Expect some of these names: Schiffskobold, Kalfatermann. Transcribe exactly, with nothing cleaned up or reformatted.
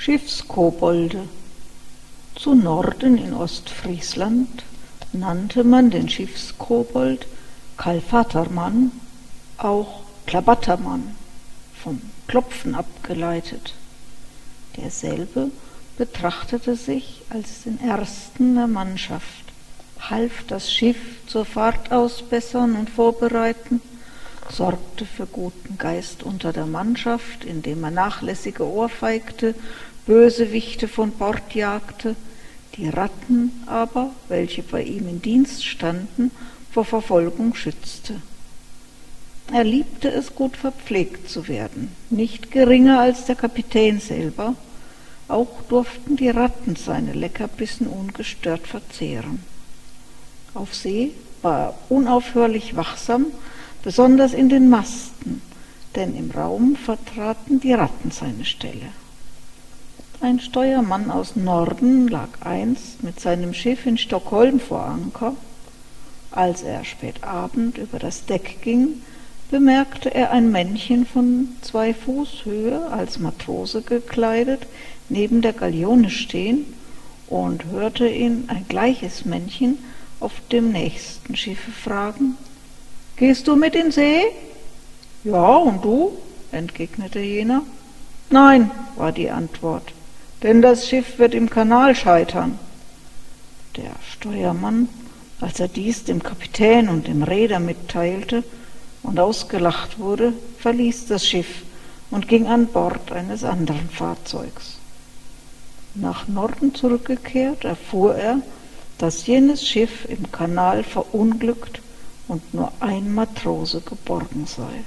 Schiffskobolde. Zu Norden in Ostfriesland nannte man den Schiffskobold Kalfatermann, auch Klabattermann, vom Klopfen abgeleitet. Derselbe betrachtete sich als den Ersten der Mannschaft, half das Schiff zur Fahrt ausbessern und vorbereiten, sorgte für guten Geist unter der Mannschaft, indem er nachlässige ohrfeigte, Bösewichte von Bord jagte, die Ratten aber, welche bei ihm in Dienst standen, vor Verfolgung schützte. Er liebte es, gut verpflegt zu werden, nicht geringer als der Kapitän selber, auch durften die Ratten seine Leckerbissen ungestört verzehren. Auf See war er unaufhörlich wachsam, besonders in den Masten, denn im Raum vertraten die Ratten seine Stelle. Ein Steuermann aus Norden lag einst mit seinem Schiff in Stockholm vor Anker. Als er spät abend über das Deck ging, bemerkte er ein Männchen von zwei Fuß Höhe, als Matrose gekleidet, neben der Galeone stehen und hörte ihn ein gleiches Männchen auf dem nächsten Schiffe fragen: »Gehst du mit in See?« »Ja, und du?« entgegnete jener. »Nein«, war die Antwort, »denn das Schiff wird im Kanal scheitern.« Der Steuermann, als er dies dem Kapitän und dem Reeder mitteilte und ausgelacht wurde, verließ das Schiff und ging an Bord eines anderen Fahrzeugs. Nach Norden zurückgekehrt, erfuhr er, dass jenes Schiff im Kanal verunglückt und nur ein Matrose geborgen sei.